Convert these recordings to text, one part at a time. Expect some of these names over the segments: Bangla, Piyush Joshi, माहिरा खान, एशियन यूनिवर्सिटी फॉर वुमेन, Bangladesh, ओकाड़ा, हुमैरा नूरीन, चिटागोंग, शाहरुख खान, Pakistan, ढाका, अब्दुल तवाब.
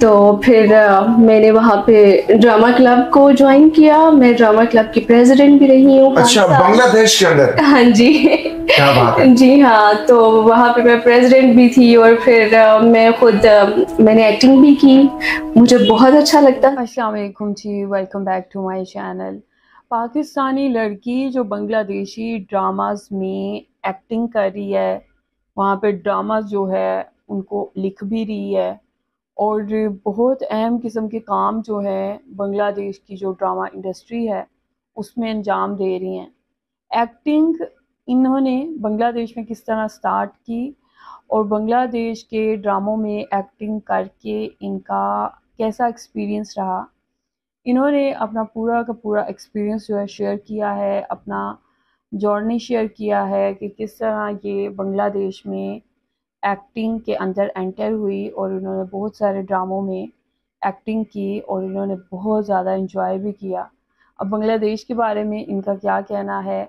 तो फिर मैंने वहाँ पे ड्रामा क्लब को ज्वाइन किया। मैं ड्रामा क्लब की प्रेसिडेंट भी रही हूँ। अच्छा, बांग्लादेश के अंदर? हाँ जी, क्या बात है। जी हाँ, तो वहाँ पे मैं प्रेसिडेंट भी थी और फिर मैं खुद मैंने एक्टिंग भी की, मुझे बहुत अच्छा लगता। अस्सलाम वालेकुम जी, welcome back to my channel. Pakistani लड़की जो बांग्लादेशी ड्रामास में एक्टिंग कर रही है, वहाँ पे ड्रामा जो है उनको लिख भी रही है और बहुत अहम किस्म के काम जो है बांग्लादेश की जो ड्रामा इंडस्ट्री है उसमें अंजाम दे रही हैं। एक्टिंग इन्होंने बांग्लादेश में किस तरह स्टार्ट की और बांग्लादेश के ड्रामों में एक्टिंग करके इनका कैसा एक्सपीरियंस रहा, इन्होंने अपना पूरा का पूरा एक्सपीरियंस जो है शेयर किया है, अपना जर्नी शेयर किया है कि किस तरह ये बांग्लादेश में एक्टिंग के अंदर एंटर हुई और उन्होंने बहुत सारे ड्रामों में एक्टिंग की और इन्होंने बहुत ज़्यादा एंजॉय भी किया। अब बांग्लादेश के बारे में इनका क्या कहना है,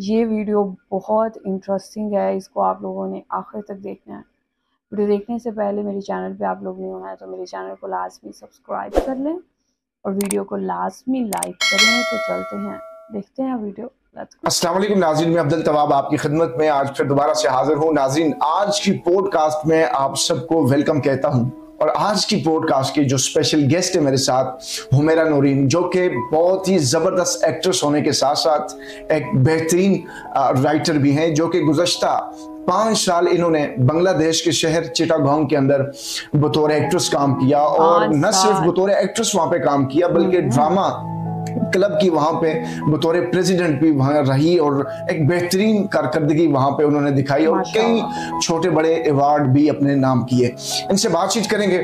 ये वीडियो बहुत इंटरेस्टिंग है, इसको आप लोगों ने आखिर तक देखना है। वीडियो देखने से पहले मेरे चैनल पे आप लोग नहीं हुए हैं तो मेरे चैनल को लाजमी सब्सक्राइब कर लें और वीडियो को लाजमी लाइक करें। तो चलते हैं, देखते हैं वीडियो। अस्सलाम वालेकुम नाज़रीन, मैं अब्दुल तवाब आपकी खिदमत में आज फिर दोबारा से हाजिर हूँ। नाज़रीन, आज की पॉडकास्ट में आप सबको वेलकम कहता हूँ और आज की पॉडकास्ट के जो स्पेशल गेस्ट है मेरे साथ हुमैरा नूरीन, जो कि बहुत ही ज़बरदस्त एक्ट्रेस होने के साथ साथ एक बेहतरीन राइटर भी हैं, जो कि गुज़श्ता 5 साल इन्होंने बांग्लादेश के शहर चिटागोंग के अंदर बतौर एक्ट्रेस काम किया और न सिर्फ बतौर एक्ट्रेस वहाँ पे काम किया बल्कि ड्रामा क्लब की वहाँ पे बतौर प्रेसिडेंट भी वहाँ रही और एक बेहतरीन कारकर्दगी वहाँ पे उन्होंने दिखाई और कई छोटे बड़े अवार्ड भी अपने नाम किए। इनसे बातचीत करेंगे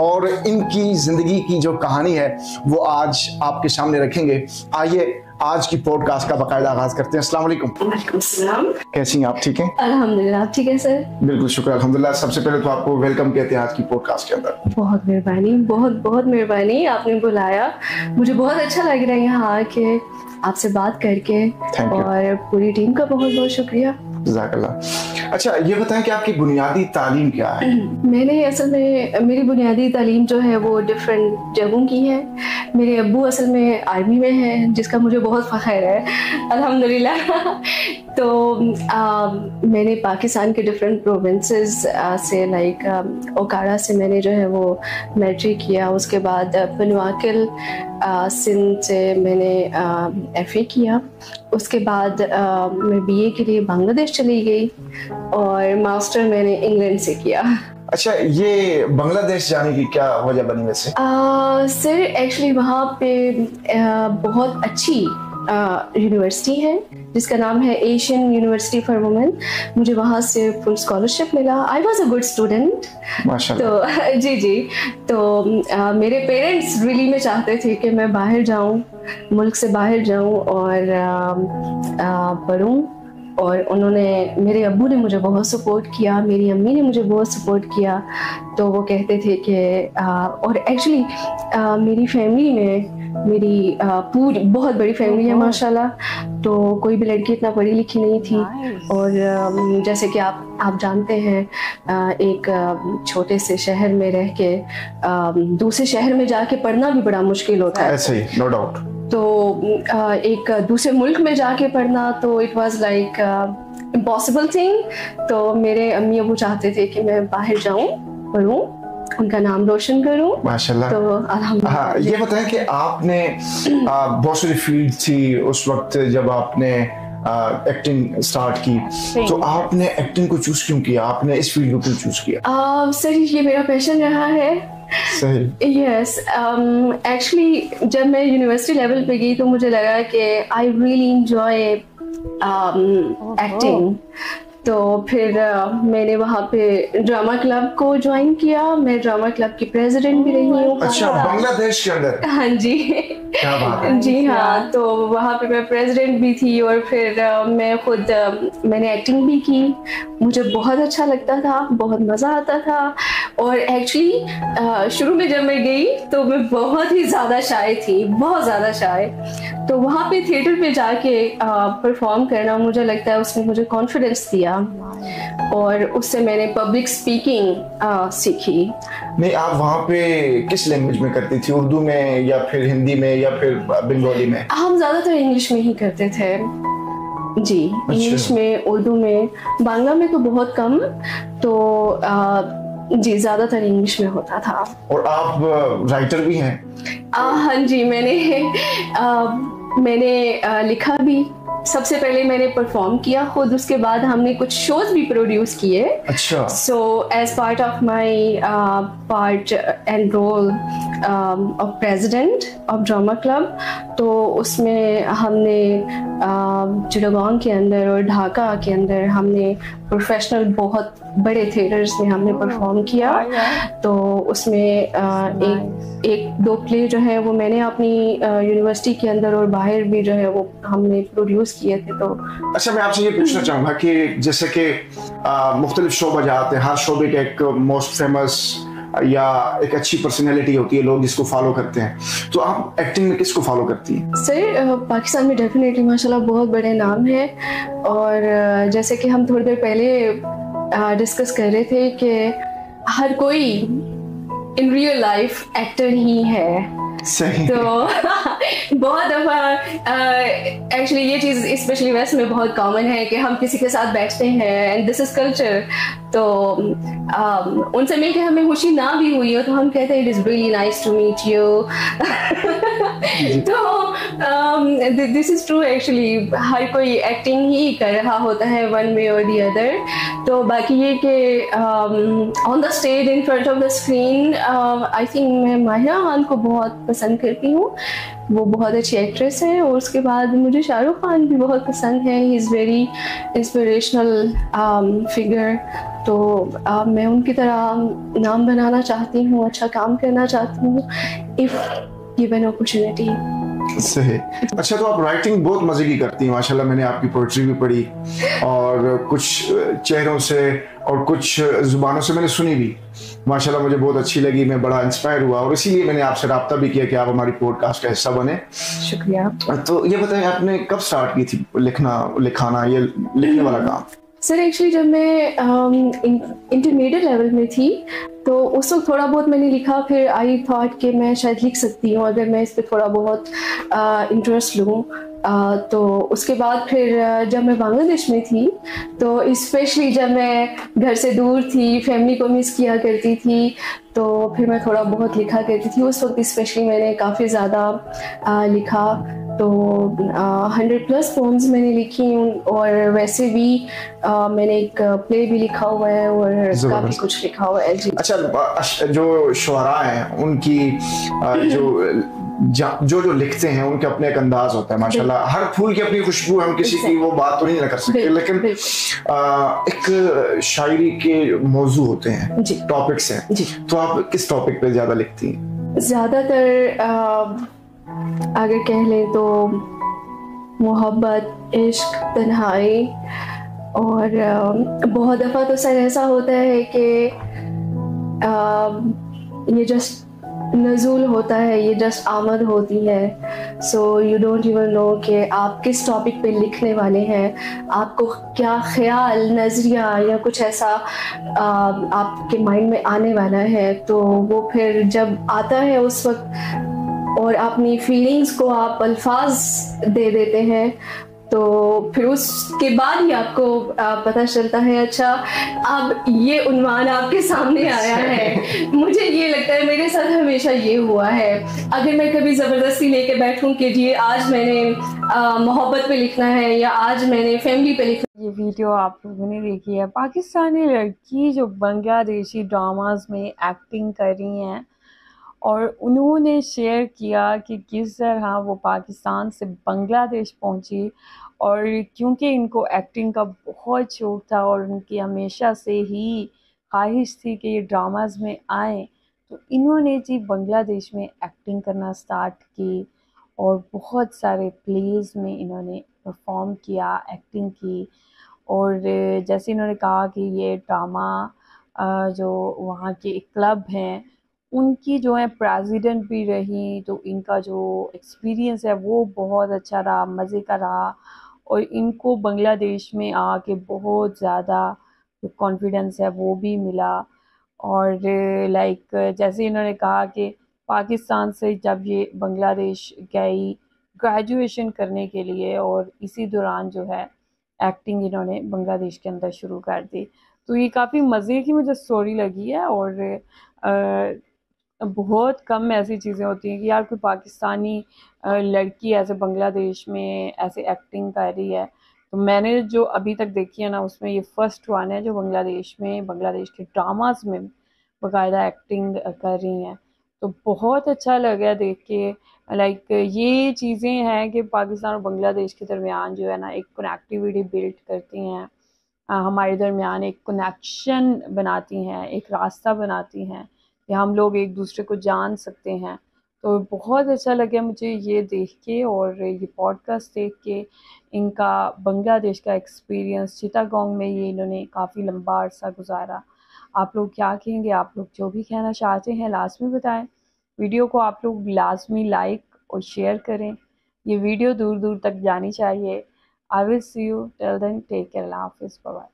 और इनकी जिंदगी की जो कहानी है वो आज आपके सामने रखेंगे। आइए आज की पॉडकास्ट का बाकायदा आगाज करते हैं। अस्सलाम वालेकुम। वालेकुम सलाम। कैसी हैं आप? ठीक हैं अल्हम्दुलिल्लाह। आप ठीक हैं सर? बिल्कुल शुक्र अल्हम्दुलिल्लाह। सबसे पहले तो आपको वेलकम कहते हैं आज की पॉडकास्ट के अंदर। बहुत मेहरबानी, बहुत बहुत मेहरबानी, आपने बुलाया। मुझे बहुत अच्छा लग रहा है यहाँ आके आपसे बात करके और पूरी टीम का बहुत बहुत शुक्रिया। जज़ाकल्लाह। अच्छा ये बताएं कि आपकी बुनियादी तालीम क्या है? मैंने असल में मेरी बुनियादी तालीम जो है वो डिफरेंट जगहों की है। मेरे अब्बू असल में आर्मी में हैं, जिसका मुझे बहुत फ़ख्र है अल्हम्दुलिल्लाह। तो मैंने पाकिस्तान के डिफरेंट प्रोविंसेस से लाइक ओकाड़ा से मैंने जो है वो मैट्रिक किया, उसके बाद पनवाकिल सिंध से मैंने एफए किया, उसके बाद मैं बीए के लिए बांग्लादेश चली गई और मास्टर मैंने इंग्लैंड से किया। अच्छा, ये बांग्लादेश जाने की क्या वजह बनी वैसे? सर एक्चुअली वहाँ पे बहुत अच्छी यूनिवर्सिटी है जिसका नाम है एशियन यूनिवर्सिटी फॉर वुमेन। मुझे वहाँ से फुल स्कॉलरशिप मिला। I was a good student. तो जी जी, तो मेरे पेरेंट्स रियली में चाहते थे कि मैं बाहर जाऊँ, मुल्क से बाहर जाऊँ और पढ़ूँ और उन्होंने मेरे अब्बू ने मुझे बहुत सपोर्ट किया, मेरी अम्मी ने मुझे बहुत सपोर्ट किया। तो वो कहते थे कि और एक्चुअली मेरी फैमिली में मेरी पूरी बहुत बड़ी फैमिली है माशाल्लाह, तो कोई भी लड़की इतना पढ़ी लिखी नहीं थी। और जैसे कि आप जानते हैं एक छोटे से शहर में रह के दूसरे शहर में जाके पढ़ना भी बड़ा मुश्किल होता है। ऐसे ही, नो डाउट। तो एक दूसरे मुल्क में जाके पढ़ना तो it was like impossible thing. तो मेरे अम्मी अबू चाहते थे कि मैं बाहर जाऊं, पढ़ूं, उनका नाम रोशन करूं। माशाल्लाह। तो अल्हम्दुलिल्लाह। हाँ, ये बताएं कि आपने बहुत सारी फील्ड थी उस वक्त जब आपने एक्टिंग स्टार्ट की, तो आपने एक्टिंग को चूज क्यों किया? आपने इस फील्ड को क्यों चूज किया? सर ये मेरा पैशन रहा है। यस, एक्चुअली जब मैं यूनिवर्सिटी लेवल पे गई तो मुझे लगा कि आई रियली एंजॉय एक्टिंग। तो फिर मैंने वहाँ पे ड्रामा क्लब को ज्वाइन किया। मैं ड्रामा क्लब की प्रेसिडेंट भी रही हूँ। अच्छा, बांग्लादेश के अंदर? हाँ जी, क्या बात है। जी हाँ, तो वहाँ पे मैं प्रेसिडेंट भी थी और फिर मैं खुद मैंने एक्टिंग भी की। मुझे बहुत अच्छा लगता था, बहुत मज़ा आता था। और एक्चुअली शुरू में जब मैं गई तो मैं बहुत ही ज़्यादा शाय थी, बहुत ज़्यादा शाय। तो वहाँ पे थिएटर पे जाके परफॉर्म करना मुझे लगता है उसने मुझे कॉन्फिडेंस दिया किया और उससे मैंने पब्लिक स्पीकिंग सीखी। नहीं, आप वहाँ पे किस लैंग्वेज में करती थी, उर्दू में या फिर हिंदी में या फिर बंगाली में? हम ज़्यादातर इंग्लिश में ही करते थे जी। इंग्लिश में, उर्दू में, बांग्ला में तो बहुत कम, तो जी ज़्यादातर इंग्लिश में होता था। और आप राइटर भी हैं? हाँ जी, मैंने लिखा भी। सबसे पहले मैंने परफॉर्म किया खुद, उसके बाद हमने कुछ शोज भी प्रोड्यूस किए। अच्छा। So as part of my part and role of president of drama club, तो उसमें हमने चिटागोंग के अंदर और ढाका के अंदर हमने प्रोफेशनल बहुत बड़े थिएटर्स में हमने परफॉर्म किया। तो उसमें एक दो प्ले जो है वो मैंने अपनी यूनिवर्सिटी के अंदर और बाहर भी जो है वो हमने प्रोड्यूस किए थे। तो अच्छा, मैं आपसे ये पूछना चाहूँगा कि जैसे कि मुख्तलिफ शोबा जाते हैं, हर शोबे का एक मोस्ट फेमस या एक अच्छी पर्सनैलिटी होती है, लोग इसको फॉलो करते हैं, तो आप एक्टिंग में किसको फॉलो करती हैं? सर, पाकिस्तान में डेफिनेटली माशाल्लाह बहुत बड़े नाम हैं, और जैसे कि हम थोड़ी देर पहले डिस्कस कर रहे थे कि हर कोई इन रियल लाइफ एक्टर ही है। सही। तो बहुत दफा एक्चुअली ये चीज़ स्पेशली वेस्ट में बहुत कॉमन है कि हम किसी के साथ बैठते हैं एंड दिस इज कल्चर, तो उनसे मिलकर हमें खुशी ना भी हुई हो तो हम कहते हैं it is really nice to meet you. तो दिस इज ट्रू, एक्चुअली हर कोई एक्टिंग ही कर रहा होता है वन वे और दी अदर। तो बाकी ये कि on the stage in front of the screen I think मैं माहिरा खान को बहुत पसंद करती हूँ, वो बहुत अच्छी एक्ट्रेस है। और उसके बाद मुझे शाहरुख खान भी बहुत पसंद है, he is very inspirational figure. तो मैं उनकी तरह नाम बनाना चाहती हूँ, अच्छा काम करना चाहती हूँ इफ़ गिवन अपॉर्चुनिटी। सही। अच्छा, तो आप राइटिंग बहुत मजे की करती हैं माशाल्लाह, मैंने आपकी पोइट्री भी पढ़ी और कुछ चेहरों से और कुछ जुबानों से मैंने सुनी भी, माशाल्लाह मुझे बहुत अच्छी लगी, मैं बड़ा इंस्पायर हुआ और इसीलिए मैंने आपसे रब्ता भी किया कि आप हमारी पॉडकास्ट का हिस्सा बने। शुक्रिया। तो ये बताएं, आपने कब स्टार्ट की थी लिखाना या लिखने वाला काम? सर, एक्चुअली जब मैं इंटरमीडिएट लेवल में थी तो उस वक्त थोड़ा बहुत मैंने लिखा, फिर आई थॉट कि मैं शायद लिख सकती हूँ अगर मैं इस पर थोड़ा बहुत इंटरेस्ट लूँ। तो उसके बाद फिर जब मैं बांग्लादेश में थी तो स्पेशली जब मैं घर से दूर थी, फैमिली को मिस किया करती थी, तो फिर मैं थोड़ा बहुत लिखा करती थी। उस वक्त स्पेशली मैंने काफ़ी ज़्यादा लिखा, तो 100+ पोम्स मैंने लिखी और वैसे भी मैंने एक प्ले भी लिखा हुआ है और काफ़ी कुछ लिखा हुआ है जी। अच्छा, जो शुअरा हैं उनकी जो लिखते हैं उनके अपने एक अंदाज होता है माशाल्लाह, हर फूल की अपनी खुशबू, हम किसी की वो बात तो नहीं ना कर सकते, लेकिन एक शायरी के मौजू होते हैं, टॉपिक्स हैं, तो आप किस टॉपिक पे ज्यादा लिखती हैं? ज्यादातर अगर कह लें तो मोहब्बत, इश्क, तन्हाई, और बहुत दफा तो सर ऐसा होता है कि ये जस्ट नज़ूल होता है, ये जस्ट आमद होती है, so you don't even know कि आप किस टॉपिक पे लिखने वाले हैं, आपको क्या ख्याल, नज़रिया या कुछ ऐसा आपके माइंड में आने वाला है। तो वो फिर जब आता है उस वक्त और अपनी फीलिंग्स को आप अल्फाज दे देते हैं तो फिर उसके बाद ही आपको पता चलता है अच्छा अब ये उन्वान आपके सामने आया है। मुझे ये लगता है मेरे साथ हमेशा ये हुआ है, अगर मैं कभी ज़बरदस्ती लेके बैठूं कि जी आज मैंने मोहब्बत पे लिखना है या आज मैंने फैमिली पे लिखना। ये वीडियो आप लोगों ने देखी है, पाकिस्तानी लड़की जो बांग्लादेशी ड्रामास में एक्टिंग कर रही हैं और उन्होंने शेयर किया कि किस तरह वो पाकिस्तान से बांग्लादेश पहुंची, और क्योंकि इनको एक्टिंग का बहुत शौक़ था और उनकी हमेशा से ही ख्वाहिश थी कि ये ड्रामास में आए, तो इन्होंने जी बांग्लादेश में एक्टिंग करना स्टार्ट की और बहुत सारे प्लेज में इन्होंने परफॉर्म किया, एक्टिंग की। और जैसे इन्होंने कहा कि ये ड्रामा जो वहाँ के क्लब हैं उनकी जो है प्रेसिडेंट भी रही, तो इनका जो एक्सपीरियंस है वो बहुत अच्छा रहा, मज़े का रहा और इनको बांग्लादेश में आके बहुत ज़्यादा जो कॉन्फिडेंस है वो भी मिला। और लाइक जैसे इन्होंने कहा कि पाकिस्तान से जब ये बांग्लादेश गई ग्रेजुएशन करने के लिए और इसी दौरान जो है एक्टिंग इन्होंने बांग्लादेश के अंदर शुरू कर दी। तो ये काफ़ी मज़े की मुझे स्टोरी लगी है। और बहुत कम ऐसी चीज़ें होती हैं कि यार कोई पाकिस्तानी लड़की ऐसे बांग्लादेश में ऐसे एक्टिंग कर रही है। तो मैंने जो अभी तक देखी है ना उसमें ये फर्स्ट वन है जो बांग्लादेश के ड्रामास में बाकायदा एक्टिंग कर रही हैं। तो बहुत अच्छा लगा देख के। लाइक ये चीज़ें हैं कि पाकिस्तान और बांग्लादेश के दरमियान जो है ना एक कनेक्टिविटी बिल्ड करती हैं, हमारे दरमियान एक कनेक्शन बनाती हैं, एक रास्ता बनाती हैं कि हम लोग एक दूसरे को जान सकते हैं। तो बहुत अच्छा लगा मुझे ये देख के और ये पॉडकास्ट देख के। इनका बांग्लादेश का एक्सपीरियंस चिटागोंग में ये इन्होंने काफ़ी लंबा अरसा गुजारा। आप लोग क्या कहेंगे? आप लोग जो भी कहना चाहते हैं लाजमी बताएं। वीडियो को आप लोग लाजमी लाइक और शेयर करें। ये वीडियो दूर दूर तक जानी चाहिए। I will see you till then, take care, अल्लाह हाफिज़, बाय।